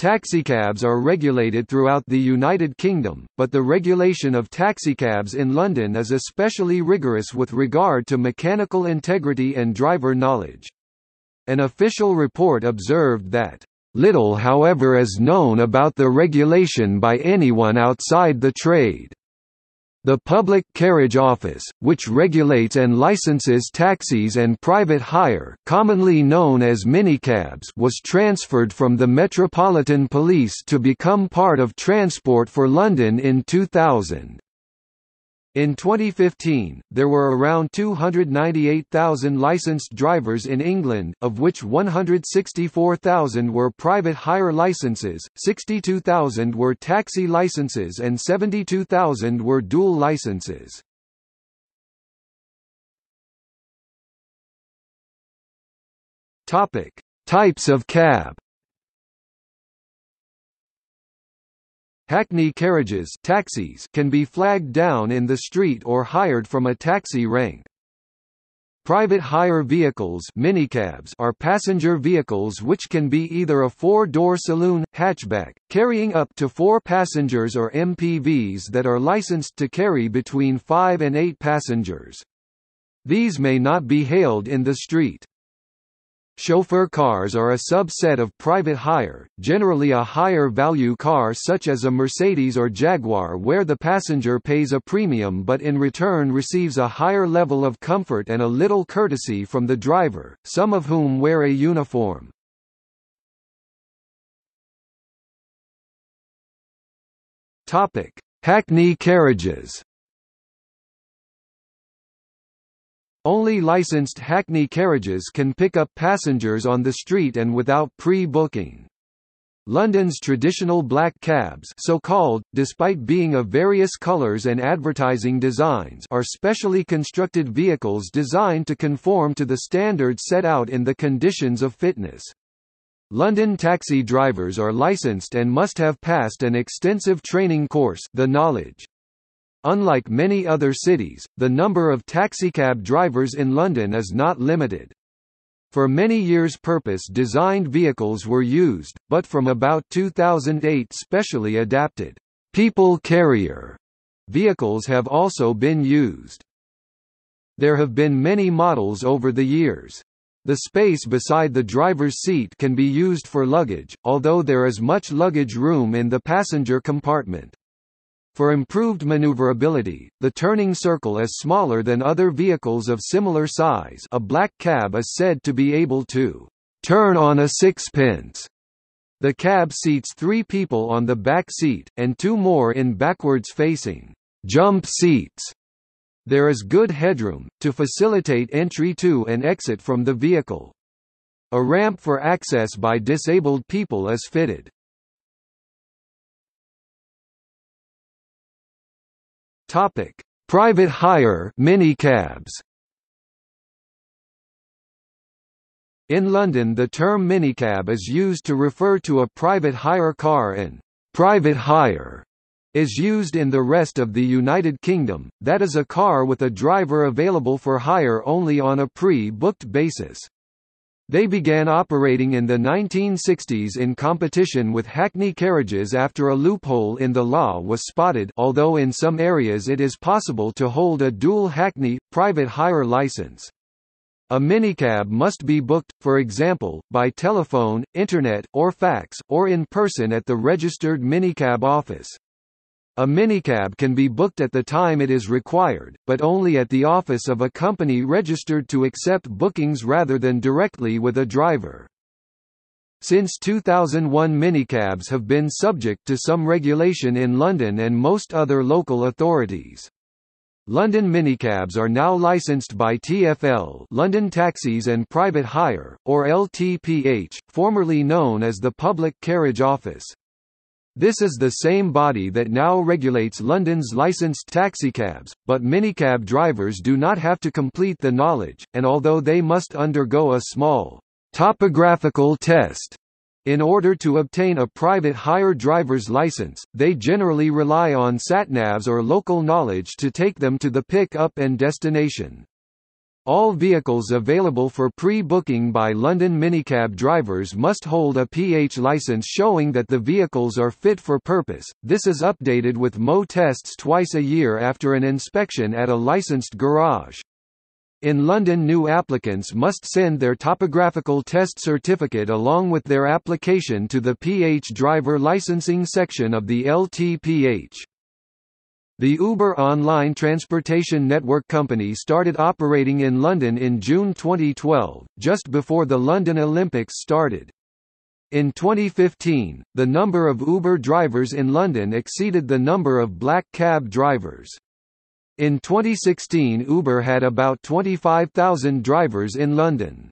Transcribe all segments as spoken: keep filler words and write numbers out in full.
Taxicabs are regulated throughout the United Kingdom, but the regulation of taxicabs in London is especially rigorous with regard to mechanical integrity and driver knowledge. An official report observed that, "Little however is known about the regulation by anyone outside the trade." The Public Carriage Office, which regulates and licenses taxis and private hire, commonly known as minicabs, was transferred from the Metropolitan Police to become part of Transport for London in two thousand. In twenty fifteen, there were around two hundred ninety-eight thousand licensed drivers in England, of which one hundred sixty-four thousand were private hire licenses, sixty-two thousand were taxi licenses and seventy-two thousand were dual licenses. Topic: Types of cab. Hackney carriages taxis can be flagged down in the street or hired from a taxi rank. Private hire vehicles minicabs are passenger vehicles which can be either a four-door saloon, hatchback, carrying up to four passengers or M P Vs that are licensed to carry between five and eight passengers. These may not be hailed in the street. Chauffeur cars are a subset of private hire, generally a higher value car such as a Mercedes or Jaguar where the passenger pays a premium but in return receives a higher level of comfort and a little courtesy from the driver, some of whom wear a uniform. Topic: Hackney carriages. Only licensed Hackney carriages can pick up passengers on the street and without pre-booking. London's traditional black cabs, so called, despite being of various colours and advertising designs, are specially constructed vehicles designed to conform to the standards set out in the Conditions of Fitness. London taxi drivers are licensed and must have passed an extensive training course, The Knowledge. Unlike many other cities, the number of taxicab drivers in London is not limited. For many years purpose-designed vehicles were used, but from about two thousand eight specially adapted, people carrier vehicles have also been used. There have been many models over the years. The space beside the driver's seat can be used for luggage, although there is much luggage room in the passenger compartment. For improved maneuverability, the turning circle is smaller than other vehicles of similar size. A black cab is said to be able to turn on a sixpence. The cab seats three people on the back seat, and two more in backwards-facing jump seats. There is good headroom, to facilitate entry to and exit from the vehicle. A ramp for access by disabled people is fitted. Topic: Private hire minicabs. In London, the term minicab is used to refer to a private hire car, and private hire is used in the rest of the United Kingdom. That is a car with a driver available for hire only on a pre-booked basis. They began operating in the nineteen sixties in competition with Hackney carriages after a loophole in the law was spotted, although in some areas it is possible to hold a dual Hackney, private hire license. A minicab must be booked, for example, by telephone, internet, or fax, or in person at the registered minicab office. A minicab can be booked at the time it is required, but only at the office of a company registered to accept bookings rather than directly with a driver. Since two thousand one, minicabs have been subject to some regulation in London and most other local authorities. London minicabs are now licensed by T F L, London Taxis and Private Hire, or L T P H, formerly known as the Public Carriage Office. This is the same body that now regulates London's licensed taxicabs, but minicab drivers do not have to complete the knowledge, and although they must undergo a small topographical test in order to obtain a private hire driver's license, they generally rely on satnavs or local knowledge to take them to the pick-up and destination. All vehicles available for pre-booking by London minicab drivers must hold a P H licence showing that the vehicles are fit for purpose. This is updated with M O tests twice a year after an inspection at a licensed garage. In London, new applicants must send their topographical test certificate along with their application to the P H driver licensing section of the L T P H. The Uber online transportation network company started operating in London in June twenty twelve, just before the London Olympics started. In twenty fifteen, the number of Uber drivers in London exceeded the number of black cab drivers. In twenty sixteen, Uber had about twenty-five thousand drivers in London.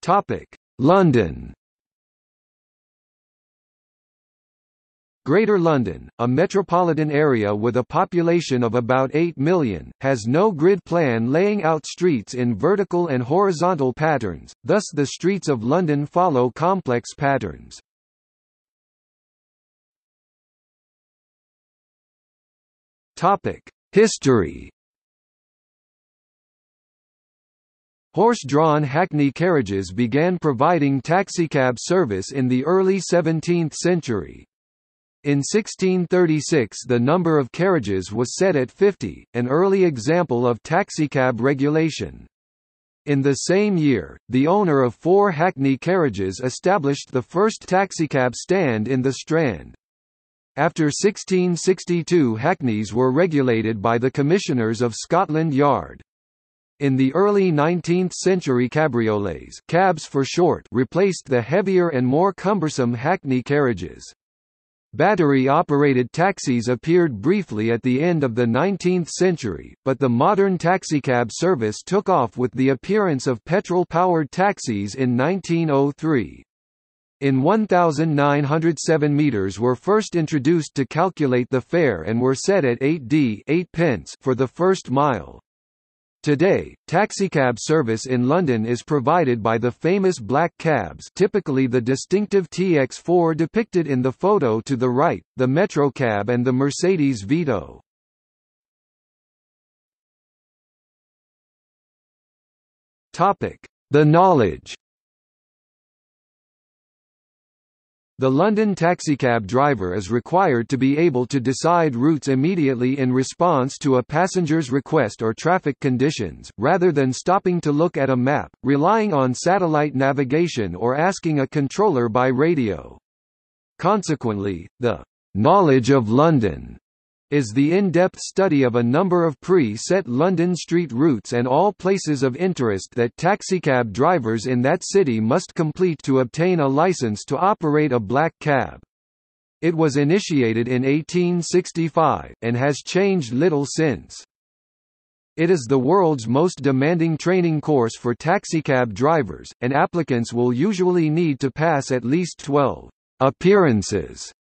Topic: London. Greater London, a metropolitan area with a population of about eight million, has no grid plan laying out streets in vertical and horizontal patterns, thus the streets of London follow complex patterns. History. Horse-drawn Hackney carriages began providing taxicab service in the early seventeenth century. In sixteen thirty-six, the number of carriages was set at fifty, an early example of taxicab regulation. In the same year, the owner of four Hackney carriages established the first taxicab stand in the Strand. After sixteen sixty-two, Hackneys were regulated by the Commissioners of Scotland Yard. In the early nineteenth century, cabriolets, cabs for short, replaced the heavier and more cumbersome Hackney carriages. Battery-operated taxis appeared briefly at the end of the nineteenth century, but the modern taxicab service took off with the appearance of petrol-powered taxis in nineteen oh three. In one thousand nine hundred seven metres were first introduced to calculate the fare and were set at eight d eight pence for the first mile. Today, taxicab service in London is provided by the famous black cabs, typically the distinctive T X four depicted in the photo to the right, the MetroCab and the Mercedes Vito. Topic: The Knowledge. The London taxicab driver is required to be able to decide routes immediately in response to a passenger's request or traffic conditions, rather than stopping to look at a map, relying on satellite navigation or asking a controller by radio. Consequently, the "knowledge of London" is the in-depth study of a number of pre-set London street routes and all places of interest that taxicab drivers in that city must complete to obtain a licence to operate a black cab. It was initiated in eighteen sixty-five, and has changed little since. It is the world's most demanding training course for taxicab drivers, and applicants will usually need to pass at least twelve appearances.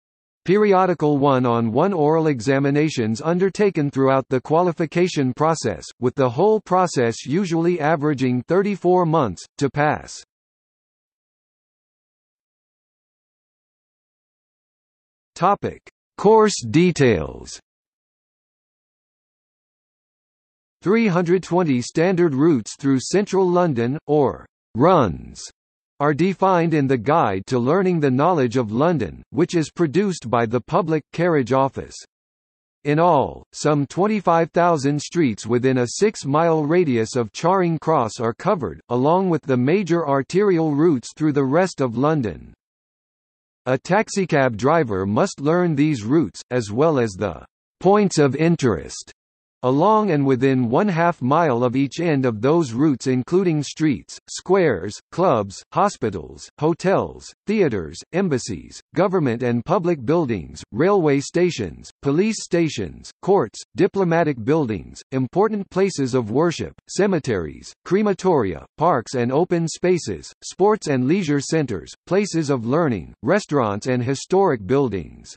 Periodical one-on-one oral examinations undertaken throughout the qualification process, with the whole process usually averaging thirty-four months, to pass. Topic: Course details. three hundred twenty standard routes through central London, or runs, are defined in the Guide to Learning the Knowledge of London, which is produced by the Public Carriage Office. In all, some twenty-five thousand streets within a six-mile radius of Charing Cross are covered, along with the major arterial routes through the rest of London. A taxicab driver must learn these routes, as well as the points of interest along and within one-half mile of each end of those routes, including streets, squares, clubs, hospitals, hotels, theatres, embassies, government and public buildings, railway stations, police stations, courts, diplomatic buildings, important places of worship, cemeteries, crematoria, parks and open spaces, sports and leisure centres, places of learning, restaurants and historic buildings.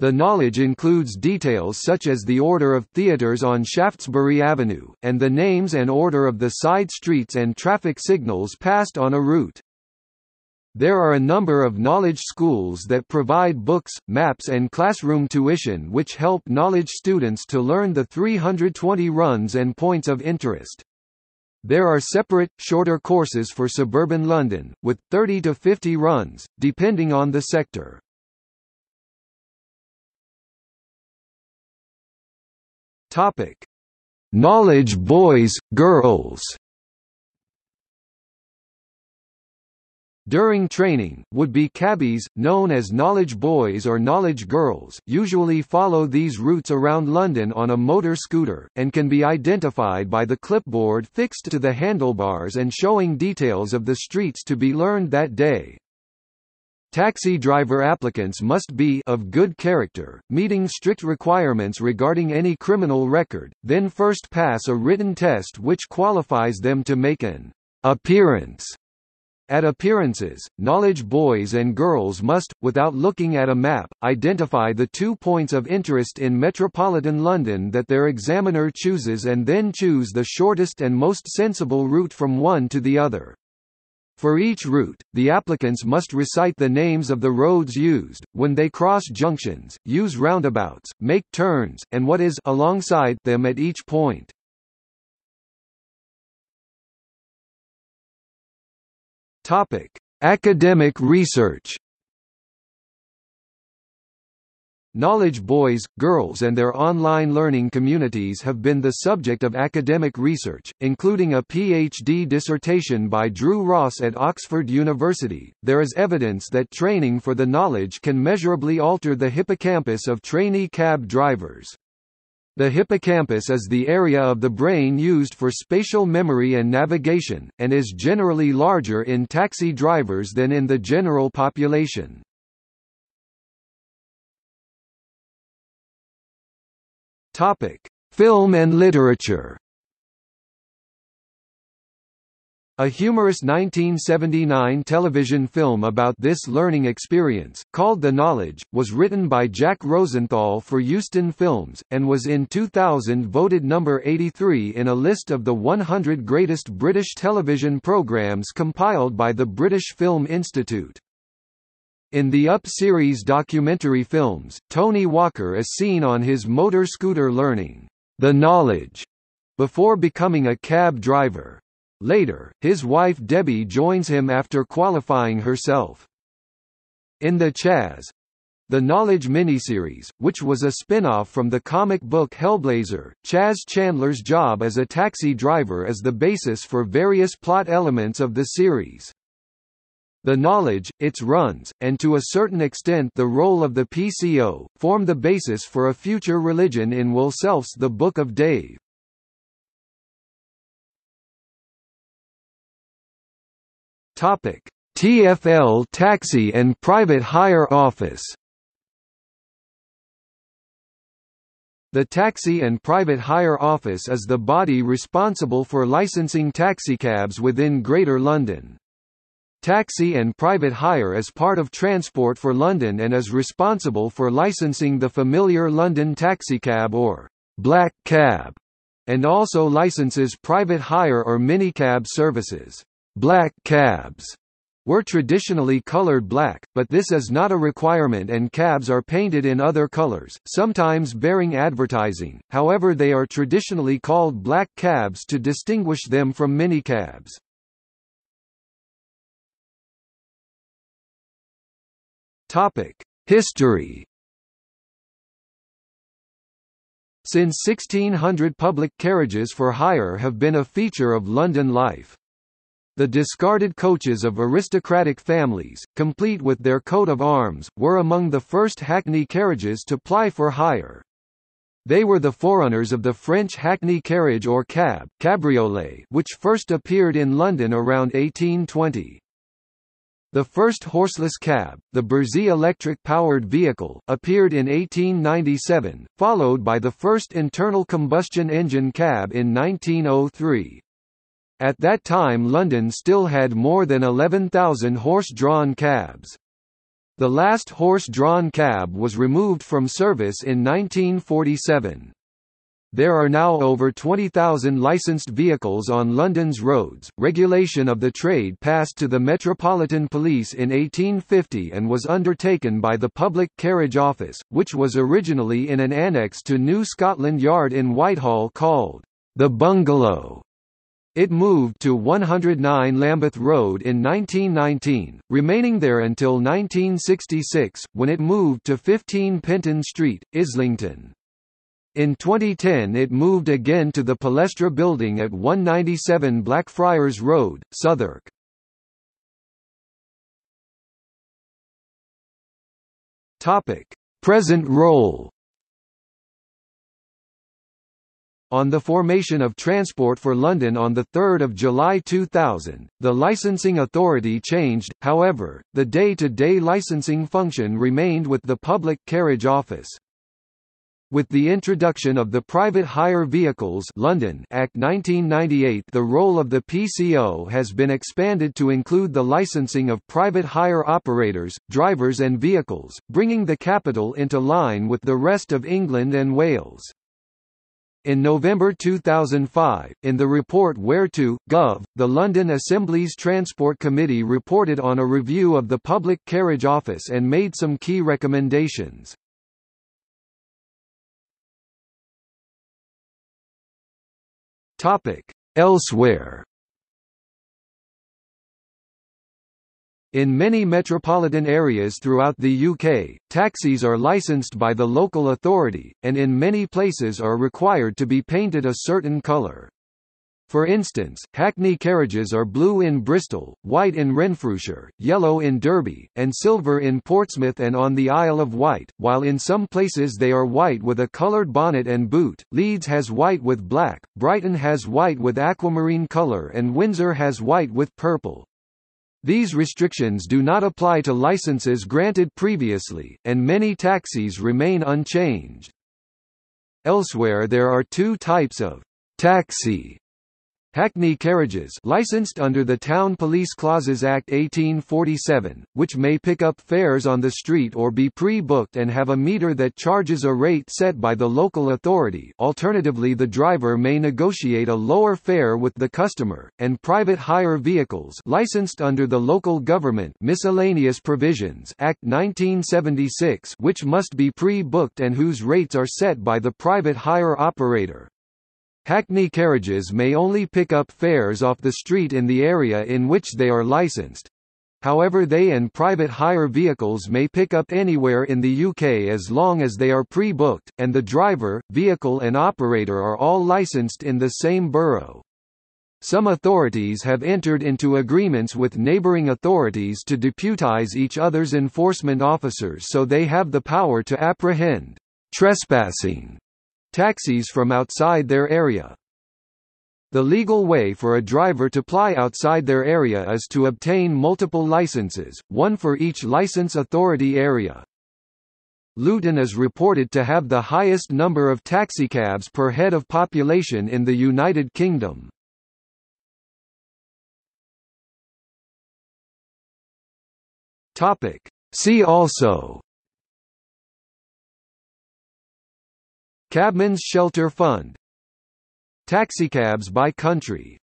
The knowledge includes details such as the order of theatres on Shaftesbury Avenue, and the names and order of the side streets and traffic signals passed on a route. There are a number of knowledge schools that provide books, maps and classroom tuition which help knowledge students to learn the three hundred twenty runs and points of interest. There are separate, shorter courses for suburban London, with thirty to fifty runs, depending on the sector. Knowledge boys, girls. During training, would-be cabbies, known as knowledge boys or knowledge girls, usually follow these routes around London on a motor scooter, and can be identified by the clipboard fixed to the handlebars and showing details of the streets to be learned that day. Taxi driver applicants must be of good character, meeting strict requirements regarding any criminal record, then first pass a written test which qualifies them to make an appearance. At appearances, knowledge boys and girls must, without looking at a map, identify the two points of interest in metropolitan London that their examiner chooses and then choose the shortest and most sensible route from one to the other. For each route, the applicants must recite the names of the roads used, when they cross junctions, use roundabouts, make turns, and what is alongside them at each point. Topic: Academic research. Knowledge boys, girls and their online learning communities have been the subject of academic research, including a P H D dissertation by Drew Ross at Oxford University. There is evidence that training for the knowledge can measurably alter the hippocampus of trainee cab drivers. The hippocampus is the area of the brain used for spatial memory and navigation, and is generally larger in taxi drivers than in the general population. Topic: Film and literature. A humorous nineteen seventy-nine television film about this learning experience, called The Knowledge, was written by Jack Rosenthal for Euston Films, and was in two thousand voted number eighty-three in a list of the one hundred greatest British television programmes compiled by the British Film Institute. In the Up series documentary films, Tony Walker is seen on his motor scooter learning The Knowledge before becoming a cab driver. Later, his wife Debbie joins him after qualifying herself. In the Chaz, The Knowledge miniseries, which was a spin-off from the comic book Hellblazer, Chaz Chandler's job as a taxi driver is the basis for various plot elements of the series. The knowledge, its runs, and to a certain extent the role of the P C O, form the basis for a future religion in Will Self's The Book of Dave. Topic: T F L Taxi and Private Hire Office. The Taxi and Private Hire Office is the body responsible for licensing taxicabs within Greater London. Taxi and Private Hire is part of Transport for London and is responsible for licensing the familiar London taxicab or black cab, and also licenses private hire or minicab services. Black cabs were traditionally colored black, but this is not a requirement and cabs are painted in other colors, sometimes bearing advertising, however they are traditionally called black cabs to distinguish them from minicabs. History. Since sixteen hundred, public carriages for hire have been a feature of London life. The discarded coaches of aristocratic families, complete with their coat of arms, were among the first hackney carriages to ply for hire. They were the forerunners of the French hackney carriage or cab, cabriolet, which first appeared in London around eighteen twenty. The first horseless cab, the Bersey electric-powered vehicle, appeared in eighteen ninety-seven, followed by the first internal combustion engine cab in nineteen oh three. At that time London still had more than eleven thousand horse-drawn cabs. The last horse-drawn cab was removed from service in nineteen forty-seven. There are now over twenty thousand licensed vehicles on London's roads. Regulation of the trade passed to the Metropolitan Police in eighteen fifty and was undertaken by the Public Carriage Office, which was originally in an annex to New Scotland Yard in Whitehall called the Bungalow. It moved to one hundred nine Lambeth Road in nineteen nineteen, remaining there until nineteen sixty-six, when it moved to fifteen Penton Street, Islington. In twenty ten it moved again to the Palestra building at one ninety-seven Blackfriars Road, Southwark. Present role. On the formation of Transport for London on the third of July two thousand, the licensing authority changed, however, the day-to-day licensing function remained with the Public Carriage Office. With the introduction of the Private Hire Vehicles (London) Act nineteen ninety-eight, the role of the P C O has been expanded to include the licensing of private hire operators, drivers and vehicles, bringing the capital into line with the rest of England and Wales. In November two thousand five, in the report Where to? Gov, the London Assembly's Transport Committee reported on a review of the Public Carriage Office and made some key recommendations. Elsewhere. In many metropolitan areas throughout the U K, taxis are licensed by the local authority, and in many places are required to be painted a certain colour. For instance, Hackney carriages are blue in Bristol, white in Renfrewshire, yellow in Derby, and silver in Portsmouth and on the Isle of Wight, while in some places they are white with a coloured bonnet and boot. Leeds has white with black, Brighton has white with aquamarine colour and Windsor has white with purple. These restrictions do not apply to licenses granted previously, and many taxis remain unchanged. Elsewhere there are two types of taxi. Hackney carriages licensed under the Town Police Clauses Act eighteen forty-seven, which may pick up fares on the street or be pre-booked and have a meter that charges a rate set by the local authority. Alternatively, the driver may negotiate a lower fare with the customer, and private hire vehicles licensed under the Local Government Miscellaneous Provisions Act nineteen seventy-six, which must be pre-booked and whose rates are set by the private hire operator. Hackney carriages may only pick up fares off the street in the area in which they are licensed. However, they and private hire vehicles may pick up anywhere in the U K as long as they are pre-booked, and the driver, vehicle and operator are all licensed in the same borough. Some authorities have entered into agreements with neighbouring authorities to deputise each other's enforcement officers so they have the power to apprehend trespassing taxis from outside their area. The legal way for a driver to ply outside their area is to obtain multiple licenses, one for each licence authority area. Luton is reported to have the highest number of taxicabs per head of population in the United Kingdom. See also: Cabmen's Shelter Fund, taxicabs by country.